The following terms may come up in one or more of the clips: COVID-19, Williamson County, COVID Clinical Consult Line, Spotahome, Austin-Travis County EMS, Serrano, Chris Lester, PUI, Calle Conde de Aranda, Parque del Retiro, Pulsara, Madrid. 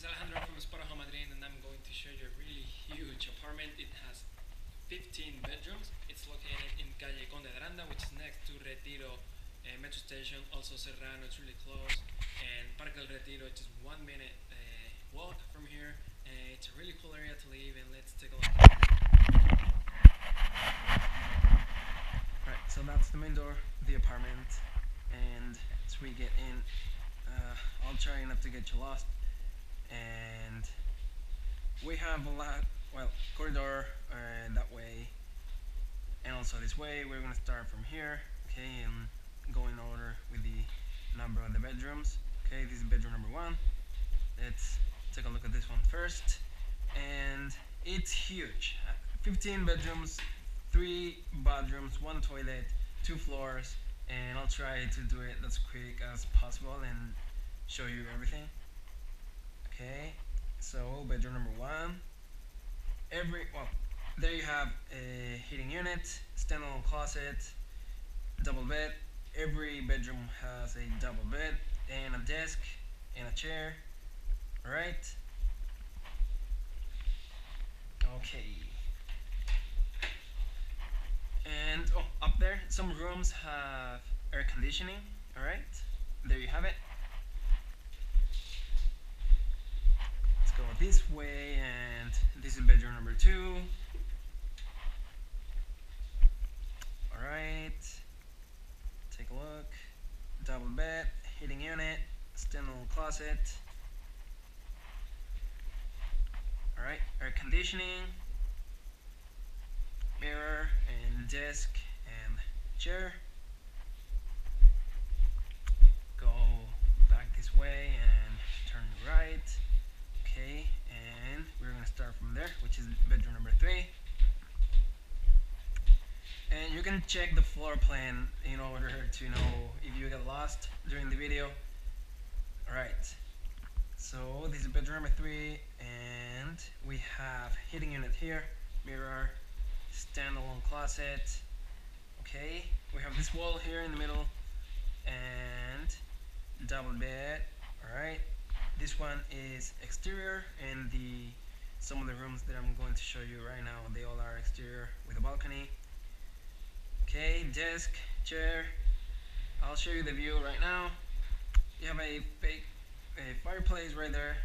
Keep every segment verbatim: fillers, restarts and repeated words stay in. is Alejandro from Spotahome, Madrid, and I'm going to show you a really huge apartment. It has fifteen bedrooms. It's located in Calle Conde de Aranda, which is next to Retiro uh, metro station, also Serrano, it's really close, and Parque del Retiro, just one minute uh, walk from here. Uh, it's a really cool area to live, and let's take a look. Alright, so that's the main door, the apartment, and so we get in. Uh, I'll try not to get you lost, and we have a lot, well, corridor uh, that way and also this way. We're gonna start from here, okay, and go in order with the number of the bedrooms. Okay, this is bedroom number one. Let's take a look at this one first, and it's huge. fifteen bedrooms, three bathrooms, one toilet, two floors, and I'll try to do it as quick as possible and show you everything. Okay, so bedroom number one. Every well, there you have a heating unit, standalone closet, double bed. Every bedroom has a double bed and a desk and a chair. All right. Okay. And oh, up there, some rooms have air conditioning. All right, there you have it. Let's go this way, and this is bedroom number two. All right, take a look. Double bed, heating unit, standalone closet. All right, air conditioning, mirror, and desk, and chair. Go back this way and turn right. Okay, and we're gonna start from there, which is bedroom number three. And you can check the floor plan in order to know if you get lost during the video. All right, so this is bedroom number three, and we have heating unit here, mirror, standalone closet. Okay, we have this wall here in the middle and double bed. All right, this one is exterior, and the some of the rooms that I'm going to show you right now, they all are exterior with a balcony. Okay, desk, chair. I'll show you the view right now. You have a big a fireplace right there.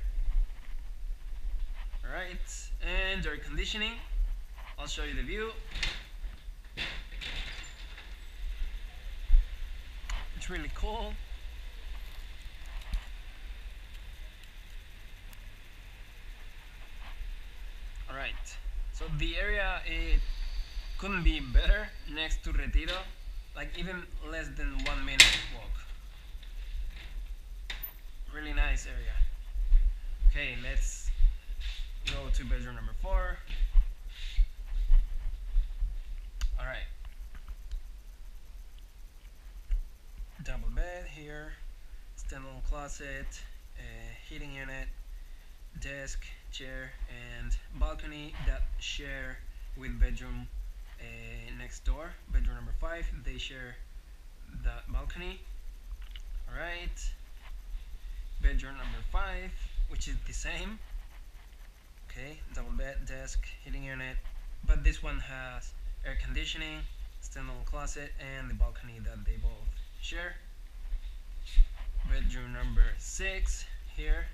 All right, and air conditioning. I'll show you the view. It's really cool. All right, so the area, it couldn't be better next to Retiro, like even less than one minute walk. Really nice area. Okay, let's go to bedroom number four. All right, double bed here, standalone closet, uh, heating unit, desk, chair, and balcony that share with bedroom uh, next door, bedroom number five. They share that balcony. All right, bedroom number five, which is the same. Okay, double bed, desk, heating unit, but this one has air conditioning, standalone closet, and the balcony that they both share. Bedroom number six here.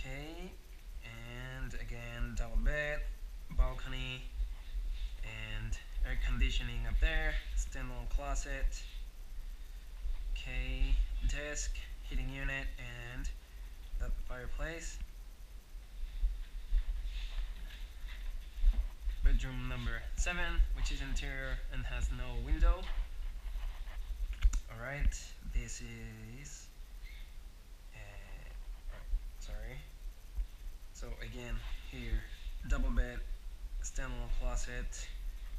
Okay, and again, double bed, balcony, and air conditioning up there, standalone closet. Okay, desk, heating unit, and that fireplace. Bedroom number seven, which is interior and has no window. All right, this is uh, sorry. So again here, double bed, standalone closet,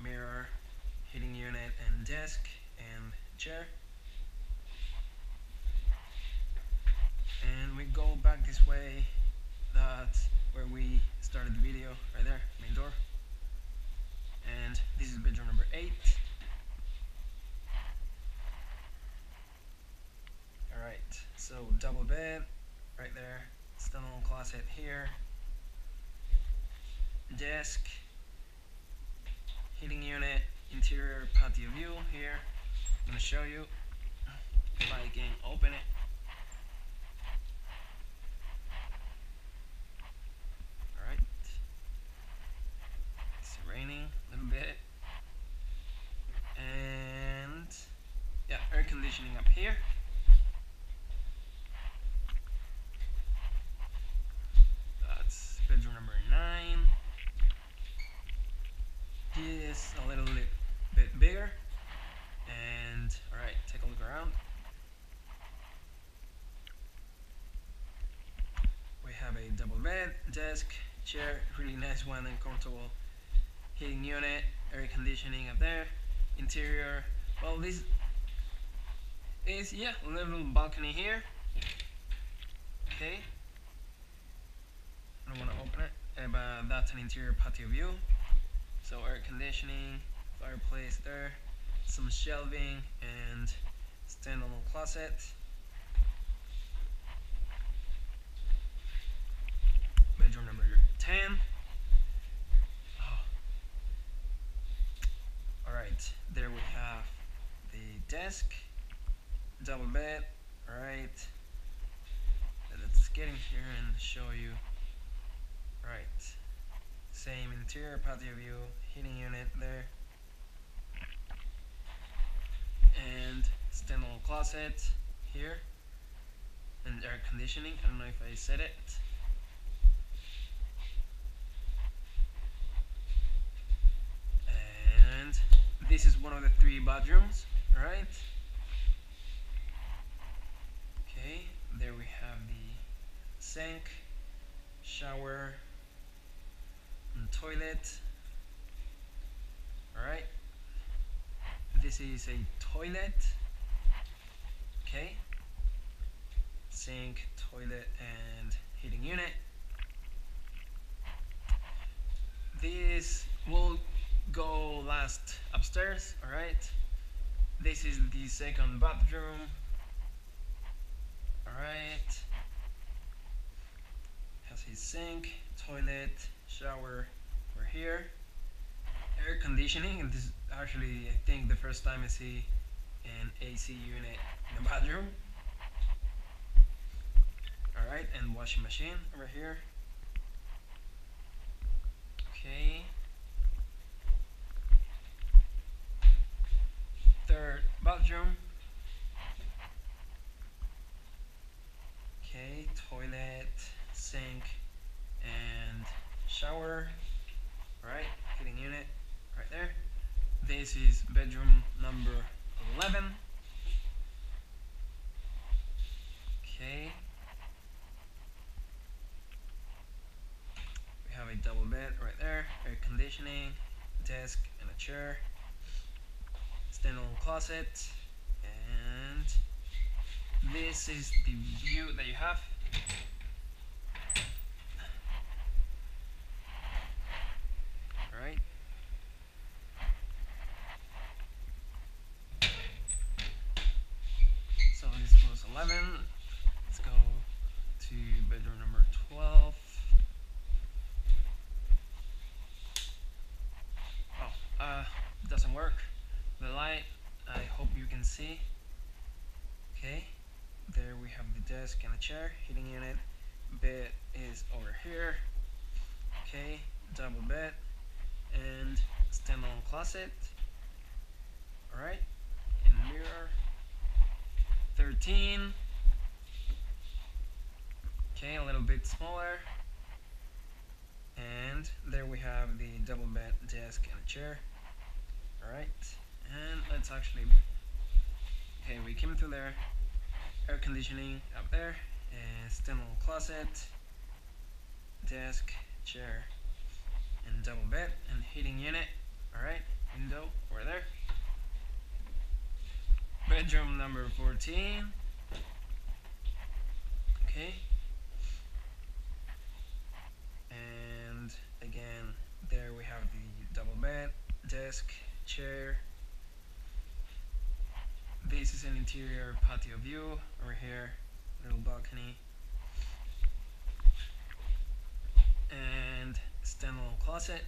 mirror, heating unit, and desk and chair. And we go back this way. That's where we started the video, right there, main door. And this is bedroom number eight. All right, So double bed right there, stone closet here, desk, heating unit, interior patio view here. I'm gonna show you if I can open it. Alright, it's raining a little bit, and yeah, air conditioning up here. That's bedroom number nine. This a little bit, bit bigger, and alright, take a look around. We have a double bed, desk, chair, really nice one and comfortable, heating unit, air conditioning up there, interior. Well, this is, yeah, a little balcony here. Okay, I don't want to open it, uh, but that's an interior patio view. So air conditioning, fireplace there, some shelving and standalone closet. Bedroom number ten. Oh. Alright, there we have the desk, double bed. Alright, let's get in here and show you. Alright. Same interior patio view, heating unit there, and standalone closet here, and air conditioning. I don't know if I said it. And this is one of the three bedrooms, right? Okay, there we have the sink, shower, and toilet. Alright, this is a toilet. Okay, sink, toilet, and heating unit. This will go last upstairs. Alright, this is the second bathroom. Alright, has his sink, toilet, shower. We're here, air conditioning, and this is actually, I think, the first time I see an A C unit in the bathroom. Alright, and washing machine over here. Okay, third bathroom. Okay, toilet, sink, and shower, right, heating unit, right there. This is bedroom number eleven. Okay. We have a double bed right there, air conditioning, desk and a chair, standalone closet, and this is the view that you have. Let's go to bedroom number twelve. Oh, uh, doesn't work. The light, I hope you can see. Okay, there we have the desk and a chair, heating unit. Bed is over here. Okay, double bed and standalone closet. Alright, and mirror. thirteen. Okay, a little bit smaller, and there we have the double bed, desk and a chair. Alright, and let's actually, okay, we came through there, air conditioning up there, and standalone closet, desk, chair, and double bed and heating unit. Alright, window over there. Bedroom number fourteen. Okay, and again there we have the double bed, desk, chair. This is an interior patio view over here, little balcony, and standalone closet.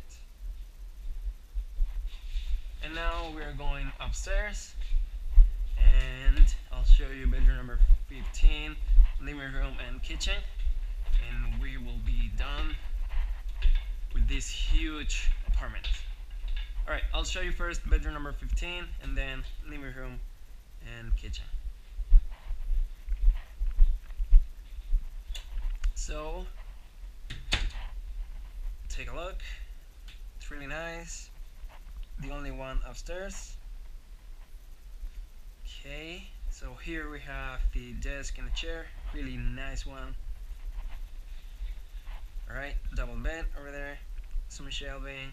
And now we're going upstairs, and I'll show you bedroom number fifteen, living room and kitchen, and we will be done with this huge apartment. Alright, I'll show you first bedroom number fifteen and then living room and kitchen. So, take a look, it's really nice. The only one upstairs. Okay, so here we have the desk and the chair, really nice one. Alright, double bed over there, some shelving.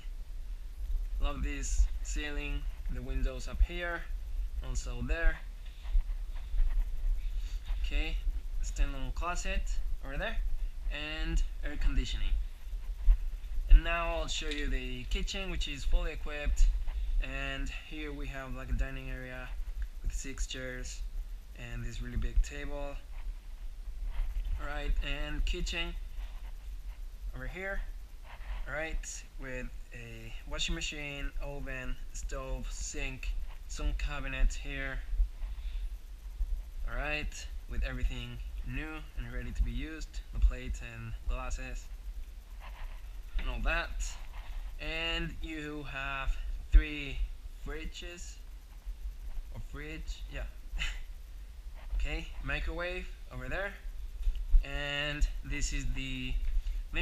Love this ceiling, the windows up here, also there. Okay, standalone closet over there, and air conditioning. And now I'll show you the kitchen, which is fully equipped, and here we have like a dining area with six chairs and this really big table. Alright, and kitchen over here, alright, with a washing machine, oven, stove, sink, some cabinets here. Alright, with everything new and ready to be used, the plates and glasses and all that. And you have three fridges or fridge, yeah. Okay, microwave over there, and this is the